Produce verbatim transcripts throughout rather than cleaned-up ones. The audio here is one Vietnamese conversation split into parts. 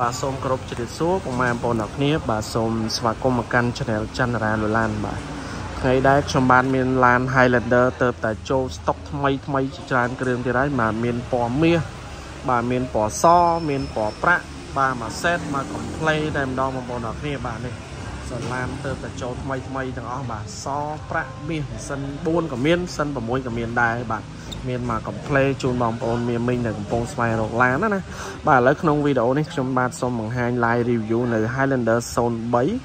Bà xôm cột trên số của màn bồn học nếp bà xôm và cô mặc căn cho nên chân ra lùi lan bà ngày đây trong ban miền lan Highlander tập tại châu stock mây mây tràn kêu thì đấy mà miền bò mía bà miền bò so miền bò prạ bà mà set mà còn play đem đo mà bồn học nếp bà này rồi lan tập tại châu mây mây thằng ông bà so prạ miền sân buôn của miền sân và muối của miền đài bà miền mà còn play chun bóng ôn miền mình để cùng spy rọc lán đó nè bà lấy trong video này trong ba xong bằng hai like review này Highlander Zone bảy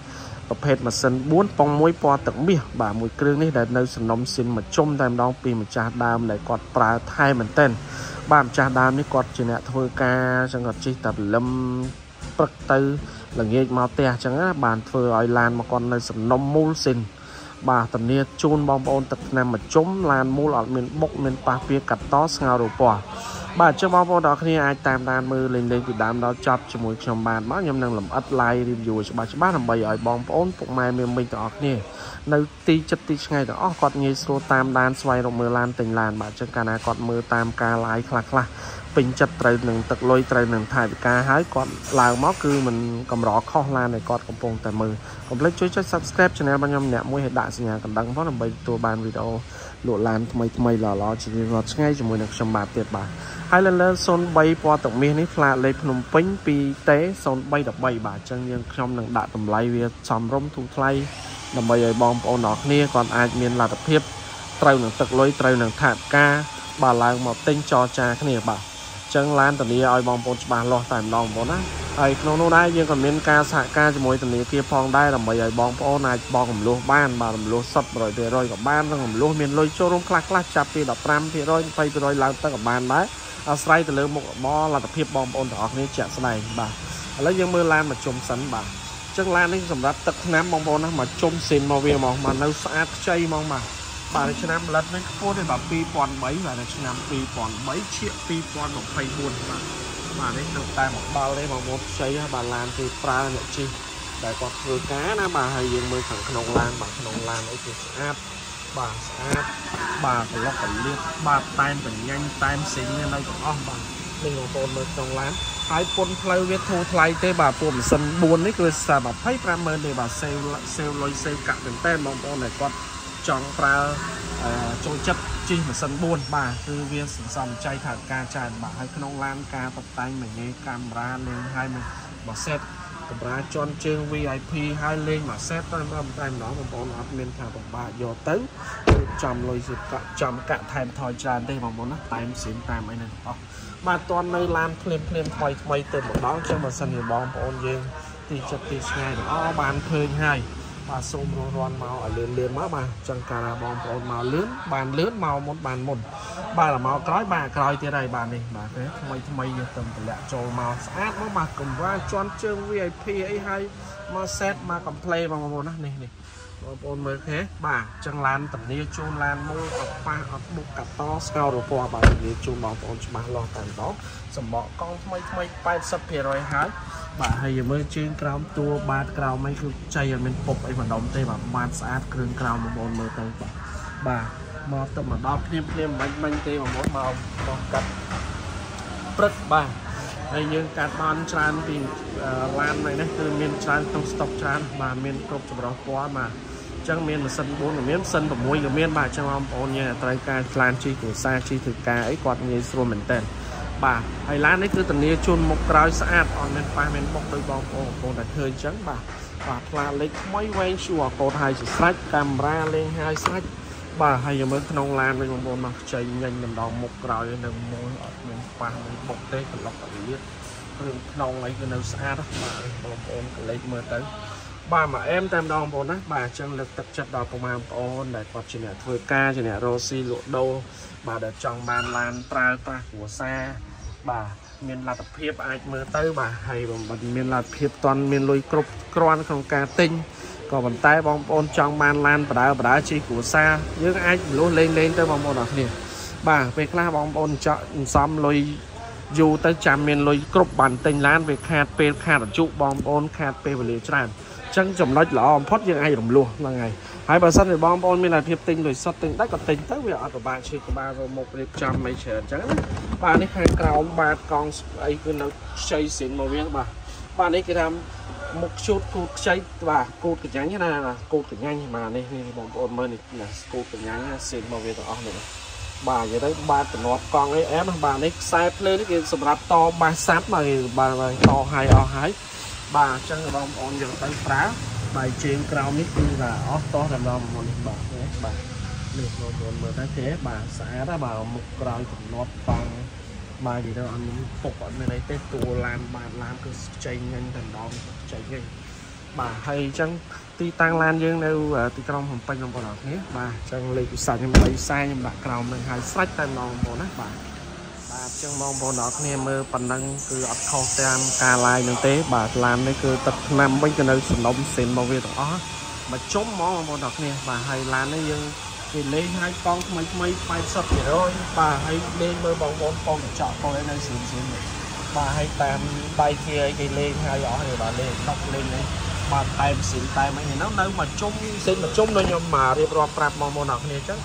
tập hết mà sân bốn phong mối po tận bia bà mùi kương này là nơi sân nóng xin mà chung tam đong pì mà cha đam lại quạt pra thay mình tên bà cha đam đi quạt chỉ nè thôi ca chẳng gặp chi tập lâm bậc tư là nghe mau tè chẳng á bàn phơi oi lan mà còn nơi sân nóng mô xin bà tầm nia chôn bom bom tập nam mà chống lan mua lọt miền bốc miền pa phía cặp to ngao đồ quả bà cho bom bom đó khi ai tam đan mưa lên lên thì đám đó chọc cho mùi trong bàn bác nhầm năng làm ắt like review cho bà cho bác làm bày ở bom bom cũng mai miền mình đó nè nơi ti chất ti ngay đó còn nghe số tam đan xoay đồng mưa lan tình làn bà cho cả này còn mưa tam ca lái khạc là bình chất trời nừng tật lôi trời nừng thải bị ca hái còn là móc cư mình cầm rõ kho lan này còn cầm bông tại mưa cầm lấy chuối chất subscribe cho nên bao nhiêu nhẹ mũi hệ đại sinh nhà cầm đăng phát làm bây tôi bàn video lộ lan mây mây lò lò chỉ ngọt ngay cho mùi được chầm bạc tuyệt bà Highlander Zone bảy qua tổng miền ít là lấy Phnom Penh pi tế Zone bảy đập bảy bà chân nhưng trong nâng đại tầm lấy việc chầm rong thu thay làm bây giờ bom bom nọ kia còn ai miền là tập hiệp trời nừng tật lôi trời nừng thải ca bà làng một tên cho cha cái này bà chẳng lan tầm đi oi bong bóng bà lo tại lòng bóng á ai không nó đây nhưng còn miền ca xạ ca cho mỗi tầm đi kia phong đây là mấy oi bong bóng này bong cầm lúa ban bà cầm lúa sập rồi về rồi cầm ban rồi cầm lúa miền lôi cho rung khạc khạc chạp thì đập ram thì rồi phải rồi làm ta cầm ban đấy à say từ lớn một bo là tập hiệp bong bóng đỏ này chẹt sau này bà lấy dương mưa lan mà chôm sắn bà chẳng lan đấy sầm đáp tập nám bong bóng mà chôm xin màu vàng màu mà nâu sát chay màu mà bà này cho năm lần với cô thì bà pi còn mấy và này cho năm pi còn mấy triệu pi còn một phay buồn mà bà đấy đầu tay một bao đấy mà một xây bà làm thì pra nội chi đại quạt vừa cá na bà hay dùng mười thằng nông lan bà nông lan ấy thì áp bà áp bà còn lóc còn liệt bà tay mình nhanh tay xinh nên đây còn bà mình còn còn một nông lan hai con play với thu play thế bà buồn sân buồn đấy rồi xả bà thấy pra mơn để bà sale sale lôi sale cạn đến tên mong con này con trong pra trôi chất chi mà sân buồn bà tư viên sửa xong chay thẳng ca tràn bà hay không lan ca tập tay mình nghe camera lên hai mình bỏ set camera cho trên vi ai pi hai lên mà set tay nó mà bỏ nó lên thả bằng bà vô tới chồng lôi dịp cạn chồng cạn thèm thòi tràn đây mà muốn tay em xuyến tay mấy này không mà toàn nơi lan thêm thêm thòi mây từ một đó cho mà sân thì bóng bóng dương thì chất tí ngay đó bán thuê hai bà xôm rôn rôn màu ở lên lên má bà chẳng cả là bom bóng màu lớn bàn lớn màu một bàn một bà là màu cói bà coi thế này bà này bà thế mây mây tầm lẹ trồ màu sát nó mà cùng qua chọn chương vi ai pi ấy hay mà set mà cầm play vào một này này bóng mới thế bà chẳng lan tầm nia chôn lan mua ở pha ở bụng cặp to cao rồi qua bà thì chôn bóng bóng bà lo tàn đó sầm bọ con mây mây bay sập thì rồi hái bà hay mới trên cào tua ba cào mấy cái chay mình phục ấy mà đóng tê mà ban sát cường cào một bồn mưa tê bà bà mò tụm mà đo thêm thêm bánh bánh tê mà mỗi màu còn cắt rất bà hay như cắt ban tràn thì lan này đấy từ miền tràn trong stock tràn mà miền cột chụp đó quá mà chẳng miền là sân bốn là miền sân và muối là miền bà trong ông ôn nhà trai ca lan chi của xa chi thực ca ấy quạt như rồi mình tên bà hay lá đấy cứ tận nia chôn một trái sát on men pha men bọc đôi bông cổ cổ đặt hơi trắng bà và pha lấy mấy quen chùa cổ hai chỉ sách camera lên hai sách bà hay giờ mới nông lan lên một bồn mặt trời nhanh nằm đòn một trái nằm môi ở men pha men bọc tê còn lọc ở dưới nông lấy cái nấu sát đó bà bồn lấy mưa tới bà mà em tam đòn bồn á bà chân lực tập chất đòn công an ôn để quạt chuyện này thôi ca chuyện này Rosie lộ đâu bà đã chọn bàn lan tra tra của xa bà miền là tập hiệp ai mơ tới bà hay bằng miền là hiệp toàn miền lôi cục con không ca tinh còn bàn tay bóng ôn trong bàn lan và đá và đá chi của xa những ai luôn lên lên tới bóng ôn đặc biệt bà việc là bóng ôn chọn xóm lôi dù tới chạm miền lôi cục bàn tinh lan việc hạt pê hạt trụ bóng ôn hạt pê và liều tràn chẳng chồng nói là ông thoát những ai đồng luôn là ngày hai bà sắt thì bom bom mình là hiệp tình rồi sắt tình đắt còn tình tới việc ở của bà chỉ của bà rồi một liệt trăm mấy chén trắng bà này hai cào bà con ấy cứ nó xây xịn màu vàng bà Bạn ấy cái làm một chút cột cháy và cột cái nhánh như này là cột cái nhanh mà này bọn bọn mình là cột cái nhánh xin màu về đó nữa. Bà vậy đấy, ba cái nọt con ấy em bà này sai lên cái sầm rạp to ba sát mà bà này to hai o hai. Bà chẳng là ông on giờ tay phá. Bài trên crown mít là off to làm đó một bà đấy bà. Được rồi bọn mình đã thế bà sẽ ra bà một crown của nọt bằng bài gì đâu anh phục ở nơi này tết tù làm bạn làm cứ chạy nhanh thành đó chạy nhanh bà hay chăng ti tăng lan dương đâu ở ti trong hồng panh trong còn thế bà chẳng lấy sạch nhưng lấy sai nhưng bạn cầu mình hay sách tay mong muốn bà bà chẳng mong bọn nó nghe mơ phần năng cứ ập khâu tam ca lai nương tế bà làm đấy cứ tập làm mấy cái nơi sầm đông xin bao việc đó mà chốt món bọn nó nghe bà hay làm đấy dương thì lên hai con mấy mấy mai sập thì rồi bà hãy lên bơi bóng bốn con để chọn con lên đây xuống xuống bà hãy tam tay kia cái lên hai giỏ thì bà lên tóc lên đấy bà tay xịn tay mấy thì nó đâu mà chung xin một chung thôi nhưng mà đi rọp rạp mong môn nọt này chắc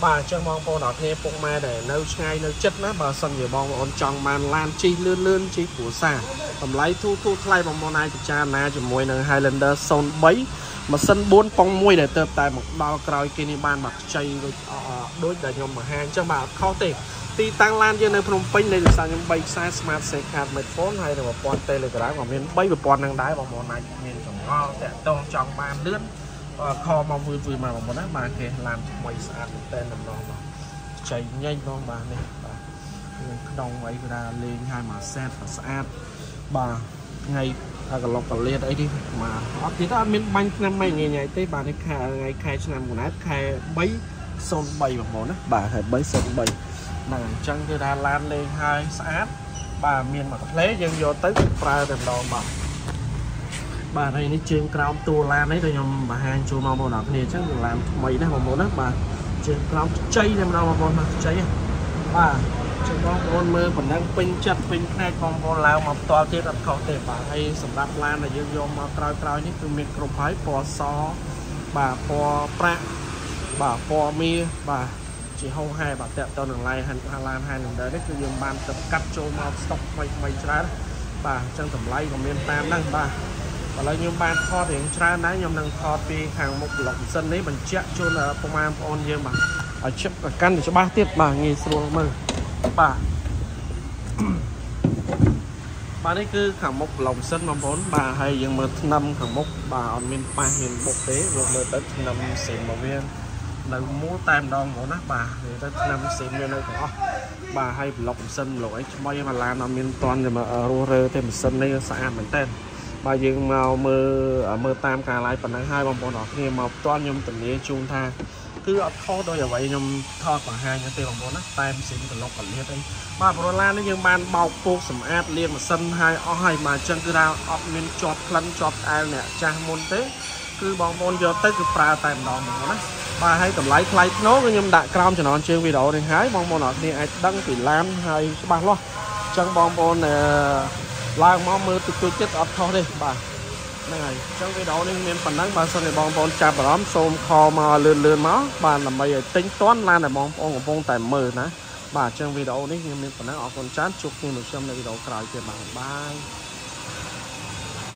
bà cho mong môn nọt nghe phong mai để nấu ngay nấu chất nó bà xong rồi bong ôn chồng màn lan chi lươn lươn chi của xa cầm lấy thu thu thay bằng môn này thì cha na cho mùi nâng Highlander son bấy mà sân bốn phong muối để tập tại một bao còi kia đi ban mặt chay đối đại nhóm mà hàng cho bà khó tìm thì tăng lan cho nên phong pin này được sao những bay xa smart xe hạt mệt phốn hay là một con telegram của miền bay một con đang đái vào món này miền trồng ngon để đông trong bàn lướt kho mong vui vui mà một món ăn mà kìa làm mày sạch tên làm ngon mà chạy nhanh con bà này đông ấy ra lên hai mà xe và sạch bà ngay các lọc cả lên ấy đi mà họ thì ta miễn bánh năm mấy ngày ngày tới bà này khai ngày khai cho năm của nó khai bấy son bày một món á bà hãy bấy son bày nàng chân đưa ra lan lên hai sát bà miền mà lấy dân vô tới ra đầm đòn bà bà này nó trên crown tua lan đấy rồi nhầm bà hàng chua màu màu đỏ này chắc được làm mấy đấy một món á bà trên crown chay làm đâu mà con mà chay bà chúng con con mơ còn đang pin chặt pin này con con lao mọc to kia đặt khẩu để bà hay sầm đạp lan là dương vô mà còi còi những cái miệng cột phái pò so bà pò pra bà pò mia bà chỉ hâu hai bà tẹt cho đường lai hành lan hai đường đấy đấy cứ dùng bàn tập cắt cho màu stock mày mày ra bà chân tầm lai còn miền tam đang bà và lấy những bàn kho thì ra đấy nhom đang kho thì hàng một lồng sân đấy mình chẹt cho là công an on như mà ở trước là căn để cho ba tiết bà nghe xuống mơ bà bà đấy cứ khẳng mốc lòng sân mà bốn bà hay dừng một năm khẳng mốc bà on miền ba miền một tế rồi mới tới năm xịn một viên là múa tam đòn của nó bà người ta năm xịn viên đây có bà hay lòng sân lỗi mấy mà làm on miền toàn rồi mà rô rơ thêm sân đây xã mình tên bà dừng màu mơ ở mơ tam cả lại phần hai vòng bọn nó nghe màu toàn nhung từng nghĩa chung tha cứ ở kho đôi giờ vậy nhưng thọ khoảng hai những tiền bằng bốn á tay xin từ lọc còn liệt ấy mà pro lan nó nhưng ban bọc cô sầm ad liền mà sân hai o hai mà chân cứ ra ọt miên chọt lăn chọt ai nè cha môn tế cứ bằng bốn giờ tới cứ pra tay đòn bằng đó mà hay cầm lái lái nó nhưng đại cam cho nó chơi video này hái bằng bốn nó thì ai đăng thì làm hay ba lo chân bằng bốn là lang mong mơ tụi tôi chết ọt kho đi bà này trong cái đó nên phần nắng bà sơn này bong bóng chạm vào lắm xôm kho mà lươn lươn máu bà làm bây giờ tính toán lan này bong bóng của bông tài mờ nè bà trong video này nên phần nắng ở con chán chụp nhưng mà xem này video cài kìa bà bye.